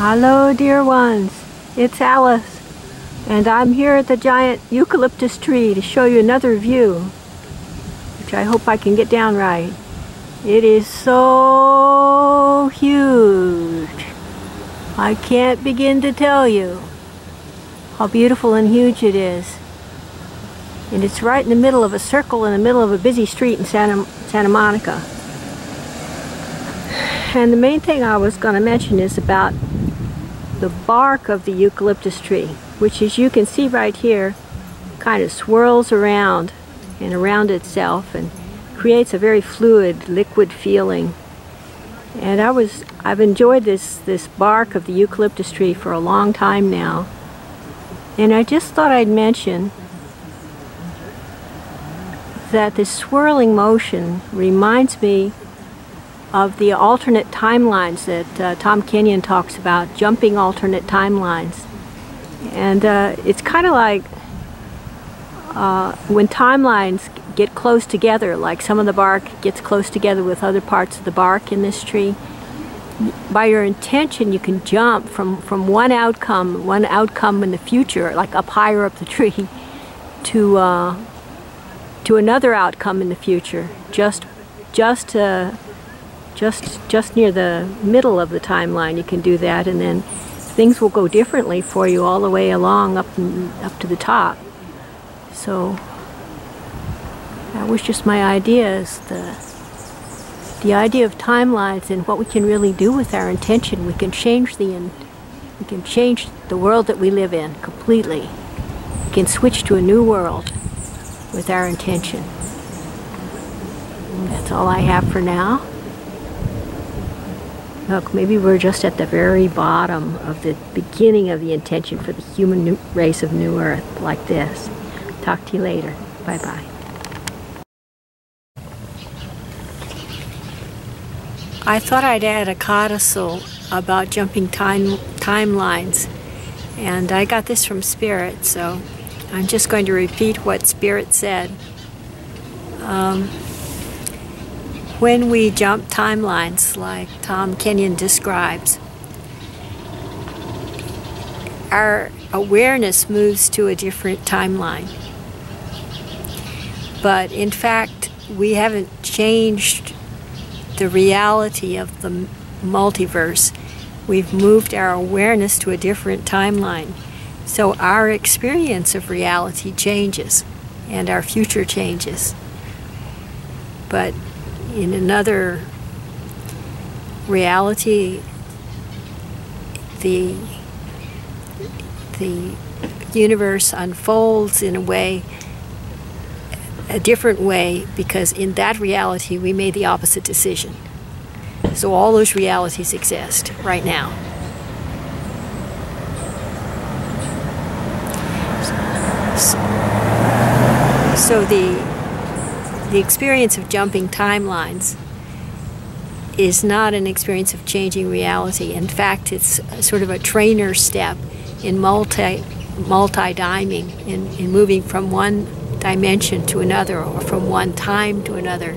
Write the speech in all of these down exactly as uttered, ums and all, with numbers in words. Hello, dear ones. It's Alice, and I'm here at the giant eucalyptus tree to show you another view, which I hope I can get down right. It is so huge. I can't begin to tell you how beautiful and huge it is. And it's right in the middle of a circle in the middle of a busy street in Santa, Santa Monica. And the main thing I was going to mention is about the bark of the eucalyptus tree, which, as you can see right here, kind of swirls around and around itself and creates a very fluid, liquid feeling. And I was, I've enjoyed this, this bark of the eucalyptus tree for a long time now. And I just thought I'd mention that this swirling motion reminds me of the alternate timelines that uh, Tom Kenyon talks about, jumping alternate timelines. And uh, it's kind of like uh, when timelines get close together, like some of the bark gets close together with other parts of the bark in this tree, by your intention you can jump from, from one outcome, one outcome in the future, like up higher up the tree, to, uh, to another outcome in the future, just, just uh, Just, just near the middle of the timeline. You can do that, and then things will go differently for you all the way along up, up to the top. So that was just my idea, is the, the idea of timelines and what we can really do with our intention. We can change the, in, we can change the world that we live in completely. We can switch to a new world with our intention. That's all I have for now. Look, maybe we're just at the very bottom of the beginning of the intention for the human race of New Earth, like this. Talk to you later. Bye-bye. I thought I'd add a codicil about jumping time timelines, and I got this from Spirit, so I'm just going to repeat what Spirit said. Um, When we jump timelines, like Tom Kenyon describes, our awareness moves to a different timeline. But in fact, we haven't changed the reality of the multiverse. We've moved our awareness to a different timeline. So our experience of reality changes, and our future changes. But in another reality, the, the universe unfolds in a way, a different way, because in that reality we made the opposite decision. So all those realities exist right now. So, so the The experience of jumping timelines is not an experience of changing reality. In fact, it's sort of a trainer step in multi, multi-diming, in, in moving from one dimension to another, or from one time to another,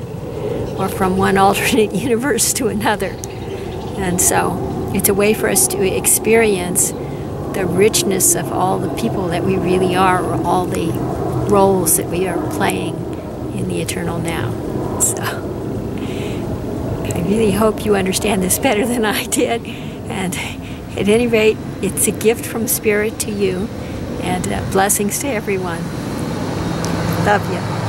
or from one alternate universe to another. And so it's a way for us to experience the richness of all the people that we really are, or all the roles that we are playing in the eternal now. So I really hope you understand this better than I did, and at any rate, it's a gift from Spirit to you, and uh, blessings to everyone. Love you.